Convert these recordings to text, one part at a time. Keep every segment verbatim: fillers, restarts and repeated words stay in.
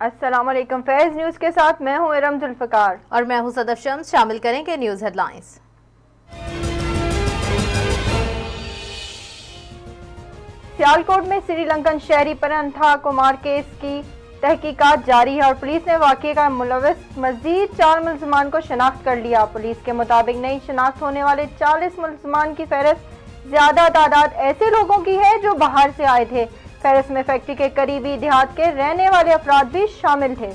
अस्सलामुअलैकुम। फैज न्यूज़ के साथ मैं हूँ इरम दुल्फकार और मैं हूँ सदफंस। शामिल करेंगे न्यूज़ हेडलाइंस। सियालकोट में श्रीलंकन शहरी पर अनथा कुमार केस की तहकीकात जारी है और पुलिस ने वाकये का मुलविस मजीद चार मुलजमान को शनाख्त कर लिया। पुलिस के मुताबिक नई शनाख्त होने वाले चालीस मुलजमान की फहरिस्त ज्यादा तादाद ऐसे लोगों की है जो बाहर से आए थे। फहरिस्त में फैक्ट्री के करीबी देहात के रहने वाले अफराद भी शामिल थे।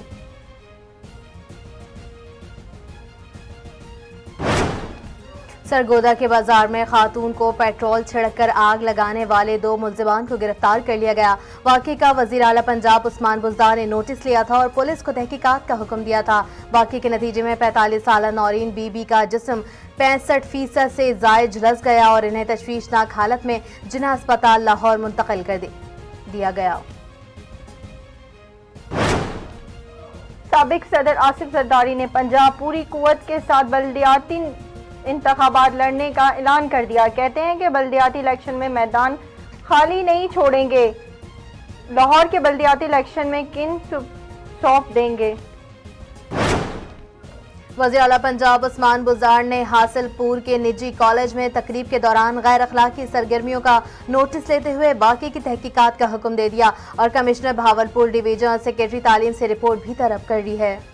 सरगोदा के बाजार में खातून को पेट्रोल छिड़ककर आग लगाने वाले दो मुलजिमान को गिरफ्तार कर लिया गया। वाकये का वजीर आला पंजाब उस्मान बुजदार ने नोटिस लिया था और पुलिस को तहकीकात का हुक्म दिया था। वाकये के नतीजे में पैंतालीस साल नौरीन बीबी का जिस्म पैंसठ फीसद से जायद झुलस गया और इन्हें तशवीशनाक हालत में जिन्ना अस्पताल लाहौर मुंतकिल कर दिया गया। साबिक सदर आसिफ जरदारी ने पंजाब पूरी कुव्वत के साथ बल्दियाती इंतखाबात लड़ने का ऐलान कर दिया। कहते हैं कि बल्दियाती इलेक्शन में मैदान खाली नहीं छोड़ेंगे। लाहौर के बल्दियाती इलेक्शन में किन सौंप देंगे। वज़ीर आला पंजाब उस्मान बुजदार ने हासिलपुर के निजी कॉलेज में तकरीब के दौरान गैर अखलाकी सरगर्मियों का नोटिस लेते हुए बाकी की तहकीकात का हुक्म दे दिया और कमिश्नर भावलपुर डिवीजन सेक्रेटरी तालीम से रिपोर्ट भी तलब कर रही है।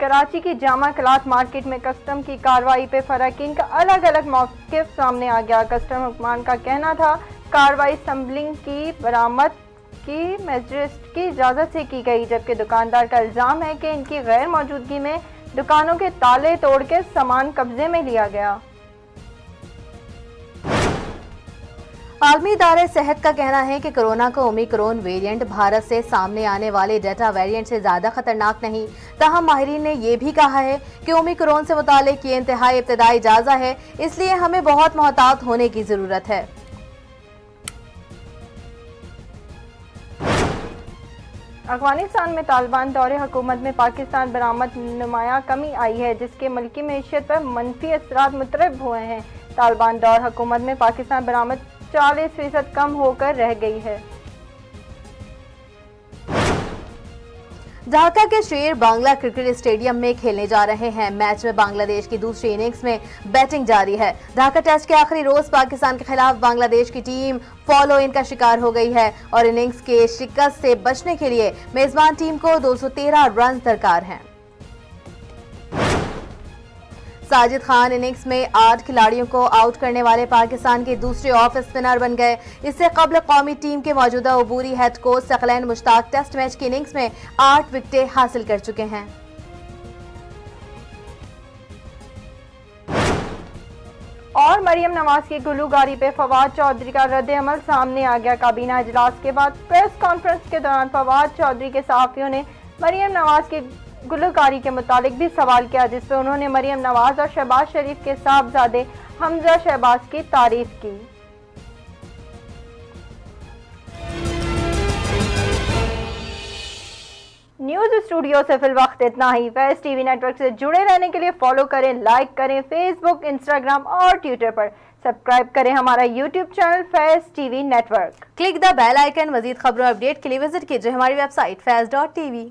कराची की जामा क्लाथ मार्केट में कस्टम की कार्रवाई पे फराकिन का अलग अलग मौक़िफ़ सामने आ गया। कस्टम हुक्मान का कहना था कार्रवाई सैम्पलिंग की बरामद की मजिस्ट्रेट की इजाज़त से की गई, जबकि दुकानदार का इल्ज़ाम है कि इनकी गैर मौजूदगी में दुकानों के ताले तोड़ के सामान कब्जे में लिया गया। आलमी इदारे सेहत का कहना है कि कोरोना का ओमिक्रोन वेरिएंट भारत से सामने आने वाले डेल्टा वेरिएंट से ज़्यादा खतरनाक नहीं। ताहम माहिरीन ने यह भी कहा है कि ओमिक्रोन से मुतालिक ये इंतहाई इब्तदाई जायज़ा है, इसलिए हमें बहुत मोहतात होने की ज़रूरत है। अफगानिस्तान में तालिबान दौरे हुकूमत में पाकिस्तान बरामद नुमाया कमी आई है, जिसके मुल्की मैशियत पर मनफी असरात मुतरब हुए हैं। तालिबान दौर हुकूमत में पाकिस्तान बरामद चालीस फीसद कम होकर रह गई है। ढाका के शेर बांग्ला क्रिकेट स्टेडियम में खेलने जा रहे हैं। मैच में बांग्लादेश की दूसरी इनिंग्स में बैटिंग जारी है। ढाका टेस्ट के आखिरी रोज पाकिस्तान के खिलाफ बांग्लादेश की टीम फॉलो इन का शिकार हो गई है और इनिंग्स के शिकस्त से बचने के लिए मेजबान टीम को दो सौ तेरह रन दरकार हैं। साजिद खान इनिंग्स में आठ खिलाड़ियों को आउट करने वाले पाकिस्तान के दूसरे ऑफ स्पिनर बन गए। इससे कबल कौमी टीम के मौजूदा अबूरी head coach Saqlain Mushtaq test match की इनिंग्स में आठ विकेटें हासिल कर चुके हैं। और मरियम नवाज की गुलूगारी पे फवाद चौधरी का रद्द अमल सामने आ गया। काबीना इजलास के बाद प्रेस कॉन्फ्रेंस के दौरान फवाद चौधरी के सहाफियों ने मरियम नवाज की गुलकारी के मुतालिक भी सवाल किया, जिस पर उन्होंने मरियम नवाज और शहबाज शरीफ के साहबजादे हमजा शहबाज की तारीफ की। न्यूज स्टूडियो से फिल वक्त इतना ही। फैज टीवी नेटवर्क से जुड़े रहने के लिए फॉलो करें, लाइक करें फेसबुक, इंस्टाग्राम और ट्विटर पर। सब्सक्राइब करें हमारा YouTube channel Faiz TV network. Click the bell icon. मजीद खबरों अपडेट के लिए विजिट कीजिए हमारी वेबसाइट फैज डॉट टीवी।